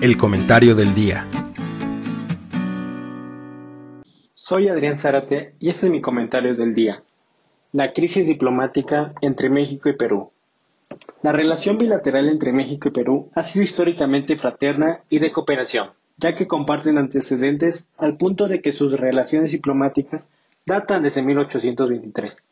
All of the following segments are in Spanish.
El Comentario del Día. Soy Adrián Zárate y este es mi comentario del día. La crisis diplomática entre México y Perú. La relación bilateral entre México y Perú ha sido históricamente fraterna y de cooperación, ya que comparten antecedentes al punto de que sus relaciones diplomáticas datan desde 1823.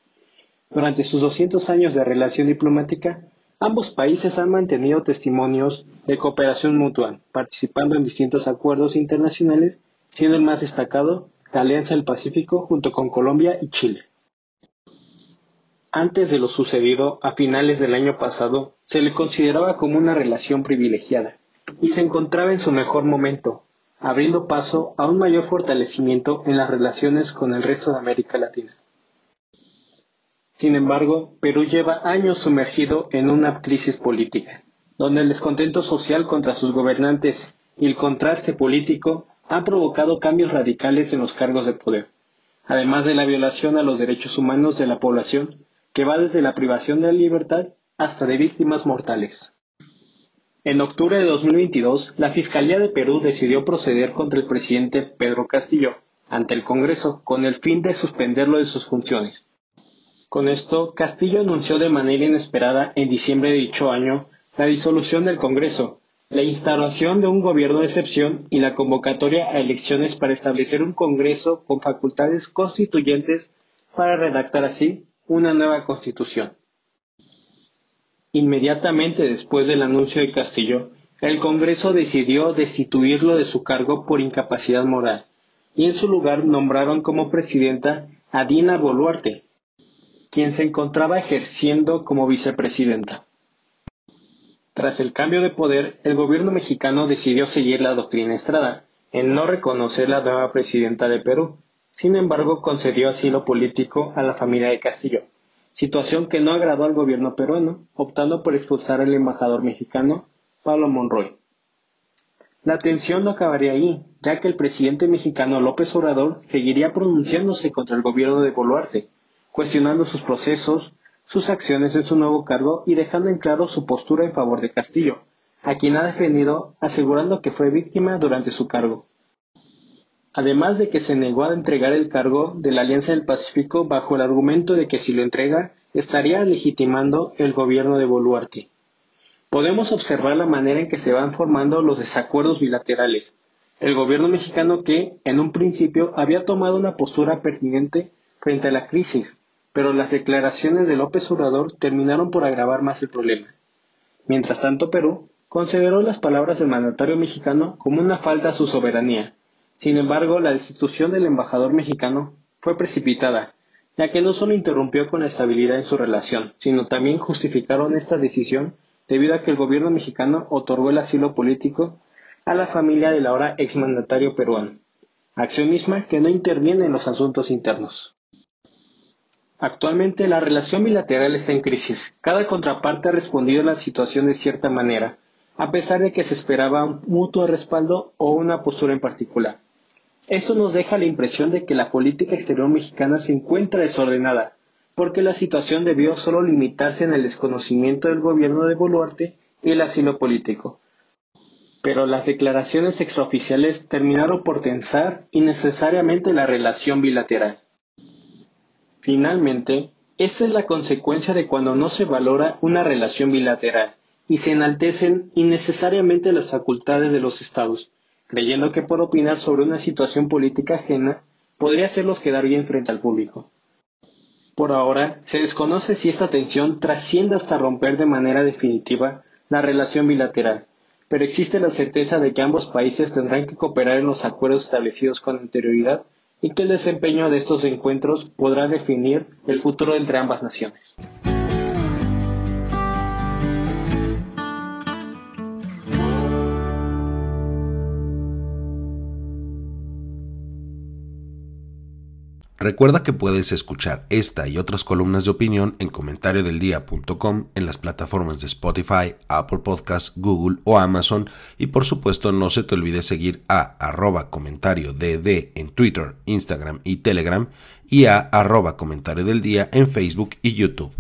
Durante sus 200 años de relación diplomática, ambos países han mantenido testimonios de cooperación mutua, participando en distintos acuerdos internacionales, siendo el más destacado la Alianza del Pacífico junto con Colombia y Chile. Antes de lo sucedido a finales del año pasado, se le consideraba como una relación privilegiada y se encontraba en su mejor momento, abriendo paso a un mayor fortalecimiento en las relaciones con el resto de América Latina. Sin embargo, Perú lleva años sumergido en una crisis política, donde el descontento social contra sus gobernantes y el contraste político han provocado cambios radicales en los cargos de poder, además de la violación a los derechos humanos de la población, que va desde la privación de la libertad hasta de víctimas mortales. En octubre de 2022, la Fiscalía de Perú decidió proceder contra el presidente Pedro Castillo ante el Congreso con el fin de suspenderlo de sus funciones. Con esto, Castillo anunció de manera inesperada en diciembre de dicho año la disolución del Congreso, la instauración de un gobierno de excepción y la convocatoria a elecciones para establecer un Congreso con facultades constituyentes para redactar así una nueva Constitución. Inmediatamente después del anuncio de Castillo, el Congreso decidió destituirlo de su cargo por incapacidad moral y en su lugar nombraron como presidenta a Dina Boluarte, quien se encontraba ejerciendo como vicepresidenta. Tras el cambio de poder, el gobierno mexicano decidió seguir la doctrina Estrada en no reconocer la nueva presidenta de Perú. Sin embargo, concedió asilo político a la familia de Castillo, situación que no agradó al gobierno peruano, optando por expulsar al embajador mexicano, Pablo Monroy. La tensión no acabaría ahí, ya que el presidente mexicano López Obrador seguiría pronunciándose contra el gobierno de Boluarte, cuestionando sus procesos, sus acciones en su nuevo cargo y dejando en claro su postura en favor de Castillo, a quien ha defendido asegurando que fue víctima durante su cargo. Además de que se negó a entregar el cargo de la Alianza del Pacífico bajo el argumento de que si lo entrega estaría legitimando el gobierno de Boluarte. Podemos observar la manera en que se van formando los desacuerdos bilaterales. El gobierno mexicano que, en un principio, había tomado una postura pertinente frente a la crisis, pero las declaraciones de López Obrador terminaron por agravar más el problema. Mientras tanto, Perú consideró las palabras del mandatario mexicano como una falta a su soberanía. Sin embargo, la destitución del embajador mexicano fue precipitada, ya que no solo interrumpió con la estabilidad en su relación, sino también justificaron esta decisión debido a que el gobierno mexicano otorgó el asilo político a la familia del ahora exmandatario peruano, acción misma que no interviene en los asuntos internos. Actualmente la relación bilateral está en crisis. Cada contraparte ha respondido a la situación de cierta manera, a pesar de que se esperaba un mutuo respaldo o una postura en particular. Esto nos deja la impresión de que la política exterior mexicana se encuentra desordenada, porque la situación debió solo limitarse en el desconocimiento del gobierno de Boluarte y el asilo político. Pero las declaraciones extraoficiales terminaron por tensar innecesariamente la relación bilateral. Finalmente, esta es la consecuencia de cuando no se valora una relación bilateral y se enaltecen innecesariamente las facultades de los estados, creyendo que por opinar sobre una situación política ajena podría hacerlos quedar bien frente al público. Por ahora, se desconoce si esta tensión trasciende hasta romper de manera definitiva la relación bilateral, pero existe la certeza de que ambos países tendrán que cooperar en los acuerdos establecidos con anterioridad y que el desempeño de estos encuentros podrá definir el futuro entre ambas naciones. Recuerda que puedes escuchar esta y otras columnas de opinión en comentariodeldia.com, en las plataformas de Spotify, Apple Podcasts, Google o Amazon, y por supuesto no se te olvide seguir a @comentarioded en Twitter, Instagram y Telegram, y a @comentariodeldia en Facebook y YouTube.